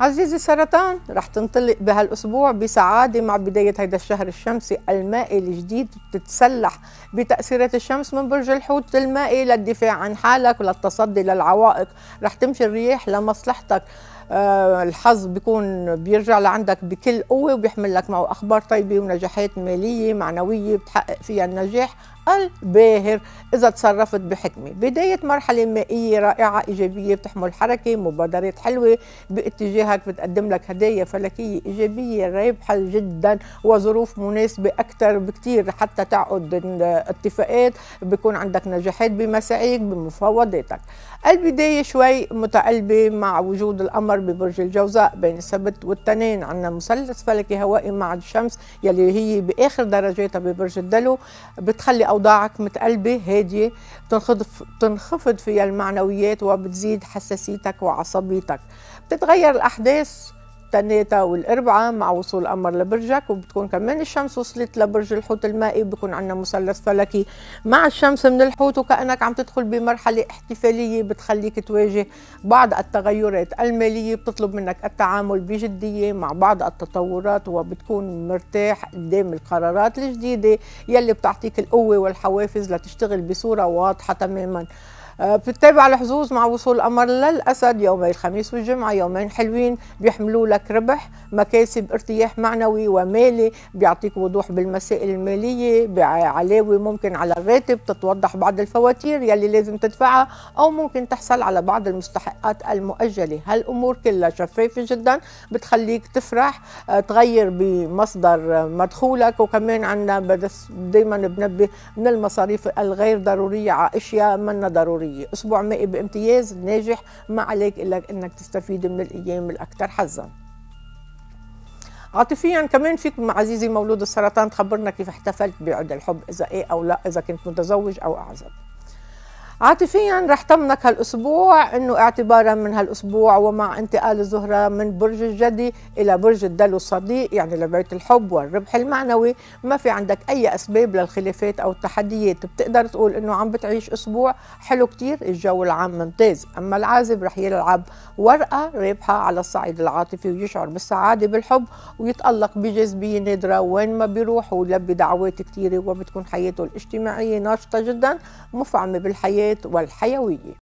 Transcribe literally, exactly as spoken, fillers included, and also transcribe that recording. عزيزي السرطان، رح تنطلق بهالاسبوع بسعاده مع بدايه هيدا الشهر الشمسي المائي الجديد. بتتسلح بتاثيرات الشمس من برج الحوت المائي للدفاع عن حالك وللتصدي للعوائق. رح تمشي الرياح لمصلحتك. أه الحظ بيكون بيرجع لعندك بكل قوه، وبيحمل لك معه اخبار طيبه ونجاحات ماليه معنويه بتحقق فيها النجاح الباهر إذا تصرفت بحكمة. بداية مرحلة مائية رائعة إيجابية بتحمل حركة مبادرات حلوة باتجاهك، بتقدم لك هدايا فلكية إيجابية رابحة جدا وظروف مناسبة أكثر بكثير حتى تعقد اتفاقات. بيكون عندك نجاحات بمساعيك بمفاوضاتك. البداية شوي متقلبة مع وجود القمر ببرج الجوزاء بين السبت والاثنين. عندنا مثلث فلكي هوائي مع الشمس يلي هي بآخر درجاتها ببرج الدلو، بتخلي أوضاعك متقلبة هادية، بتنخفض فيها المعنويات وبتزيد حساسيتك وعصبيتك. بتتغير الأحداث الثلاثة والأربعاء مع وصول القمر لبرجك، وبتكون كمان الشمس وصلت لبرج الحوت المائي. بيكون عندنا مثلث فلكي مع الشمس من الحوت، وكأنك عم تدخل بمرحلة احتفالية بتخليك تواجه بعض التغيرات المالية. بتطلب منك التعامل بجدية مع بعض التطورات، وبتكون مرتاح قدام القرارات الجديدة يلي بتعطيك القوة والحوافز لتشتغل بصورة واضحة تماما. بتتابع الحظوظ مع وصول القمر للأسد يومي الخميس والجمعة، يومين حلوين بيحملوا لك ربح، مكاسب، ارتياح معنوي ومالي، بيعطيك وضوح بالمسائل المالية، بعلاوة ممكن على الراتب، تتوضح بعض الفواتير يلي لازم تدفعها أو ممكن تحصل على بعض المستحقات المؤجلة. هالأمور كلها شفافة جدا، بتخليك تفرح، تغير بمصدر مدخولك. وكمان عندنا دايما بنبه من المصاريف الغير ضرورية على أشياء منا ضرورية. أسبوع مائي بامتياز ناجح، ما عليك إلا أنك تستفيد من الأيام الأكثر حظاً. عاطفيا كمان فيك عزيزي مولود السرطان تخبرنا كيف احتفلت بعيد الحب، إذا إيه أو لا، إذا كنت متزوج أو أعزب. عاطفيا رح تمنك هالاسبوع انه اعتبارا من هالاسبوع ومع انتقال الزهره من برج الجدي الى برج الدلو الصديق، يعني لبيت الحب والربح المعنوي، ما في عندك اي اسباب للخلافات او التحديات. بتقدر تقول انه عم بتعيش اسبوع حلو كتير، الجو العام ممتاز. اما العازب رح يلعب ورقه رابحه على الصعيد العاطفي ويشعر بالسعاده بالحب ويتالق بجاذبيه نادره وين ما بيروح، ويلبي دعوات كتيره، وبتكون حياته الاجتماعيه ناشطه جدا مفعمه بالحياه والحيوية.